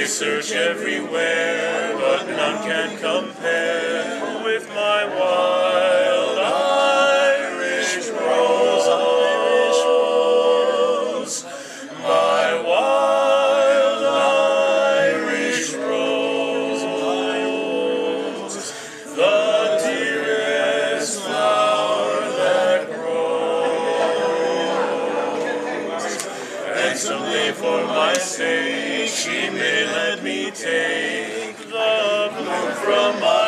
may search everywhere, but none can compare with my wild Irish rose. My wild Irish rose, the dearest flower that grows. And someday for my sake, she may let me take the bloom from my